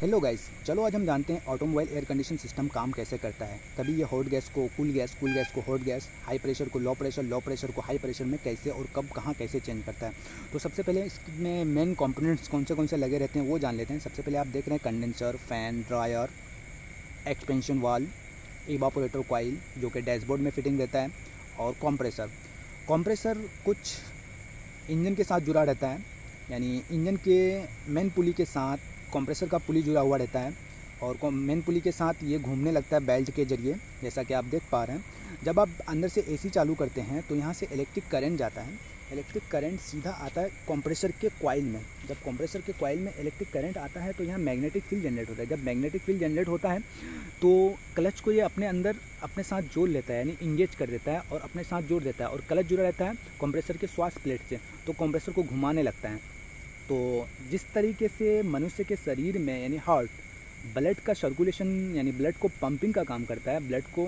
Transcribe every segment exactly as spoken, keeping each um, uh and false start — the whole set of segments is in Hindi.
हेलो गाइस, चलो आज हम जानते हैं ऑटोमोबाइल एयर कंडीशन सिस्टम काम कैसे करता है। तभी ये हॉट गैस को कूल गैस, कूल गैस को हॉट गैस, हाई प्रेशर को लो प्रेशर, लो प्रेशर को हाई प्रेशर में कैसे और कब कहाँ कैसे चेंज करता है। तो सबसे पहले इसमें मेन कंपोनेंट्स कौन से कौन से लगे रहते हैं वो जान लेते हैं। सबसे पहले आप देख रहे हैं condenser, fan, dryer, expansion valve, evaporator coil जो कि डैशबोर्ड में फिटिंग रहता है, और कॉम्प्रेसर। कॉम्प्रेसर कुछ इंजन के साथ जुड़ा रहता है, यानी इंजन के मेन पुली के साथ कंप्रेसर का पुली जुड़ा हुआ रहता है, और मेन पुली के साथ ये घूमने लगता है बेल्ट के जरिए, जैसा कि आप देख पा रहे हैं। जब आप अंदर से एसी चालू करते हैं तो यहाँ से इलेक्ट्रिक करंट जाता है। इलेक्ट्रिक करंट सीधा आता है कंप्रेसर के कॉइल में। जब कंप्रेसर के कॉइल में इलेक्ट्रिक करंट आता है तो यहाँ मैग्नेटिक फील्ड जनरेट होता है। जब मैग्नेटिक फील्ड जनरेट होता है तो क्लच को ये अपने अंदर अपने साथ जोड़ लेता है, यानी इंगेज कर देता है और अपने साथ जोड़ देता है, और क्लच जुड़ा रहता है कंप्रेसर के स्वाश प्लेट से, तो कंप्रेसर को घुमाने लगता है। तो जिस तरीके से मनुष्य के शरीर में यानी हार्ट ब्लड का सर्कुलेशन, यानी ब्लड को पंपिंग का काम करता है, ब्लड को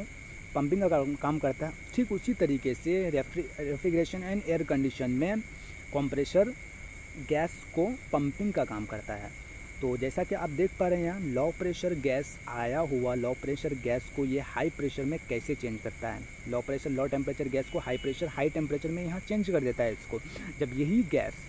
पंपिंग का काम करता है, ठीक उसी तरीके से रेफ्रिजरेशन एंड एयर कंडीशन में कंप्रेसर गैस को पंपिंग का काम करता है। तो जैसा कि आप देख पा रहे हैं यहाँ लो प्रेशर गैस आया हुआ लो प्रेशर गैस को ये हाई प्रेशर में कैसे चेंज करता है। Low pressure low temperature gas को हाई प्रेशर हाई टेम्परेचर में यहाँ चेंज कर देता है इसको। जब यही gas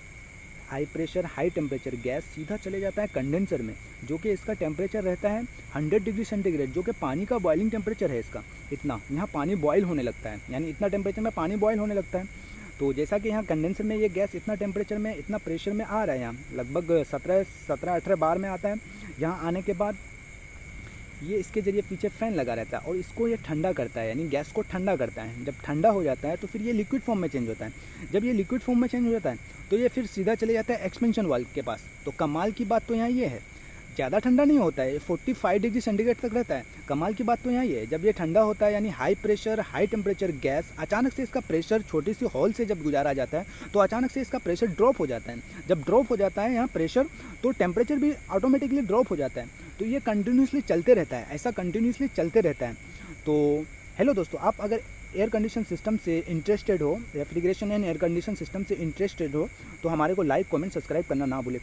high pressure high temperature gas सीधा चले जाता है कंडेंसर में, जो कि इसका टेम्परेचर रहता है सौ डिग्री सेंटीग्रेड, जो कि पानी का बॉइलिंग टेम्परेचर है इसका। इतना यहाँ पानी बॉयल होने लगता है, यानी इतना टेम्परेचर में पानी बॉयल होने लगता है। तो जैसा कि यहाँ कंडेंसर में ये गैस इतना टेम्परेचर में, इतना प्रेशर में आ रहा है, यहाँ लगभग सत्रह सत्रह अठारह बार में आता है। यहाँ आने के बाद ये इसके ज़रिए पीछे फ़ैन लगा रहता है और इसको ये ठंडा करता है, यानी गैस को ठंडा करता है। जब ठंडा हो जाता है तो फिर ये लिक्विड फॉर्म में चेंज होता है। जब ये लिक्विड फॉर्म में चेंज हो जाता है तो ये फिर सीधा चले जाता है एक्सपेंशन वाल्व के पास। तो कमाल की बात तो यहाँ ये है, ज़्यादा ठंडा नहीं होता है, फोर्टी फाइव डिग्री सेंटीग्रेड तक रहता है। कमाल की बात तो यहाँ ये है, जब ये ठंडा होता है यानी high pressure high temperature gas अचानक से इसका प्रेशर छोटी सी हॉल से जब गुजारा जाता है तो अचानक से इसका प्रेशर ड्रॉप हो जाता है। जब ड्रॉप हो जाता है यहाँ प्रेशर तो टेम्परेचर भी ऑटोमेटिकली ड्रॉप हो जाता है। तो ये कंटिन्यूसली चलते रहता है, ऐसा कंटिन्यूसली चलते रहता है। तो हेलो दोस्तों, आप अगर एयर कंडीशन सिस्टम से इंटरेस्टेड हो, refrigeration and air condition system से इंटरेस्टेड हो, तो हमारे को लाइक कमेंट सब्सक्राइब करना ना भूलें।